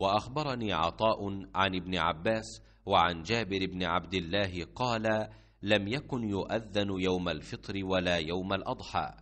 وأخبرني عطاء عن ابن عباس وعن جابر بن عبد الله قال: لم يكن يؤذن يوم الفطر ولا يوم الأضحى،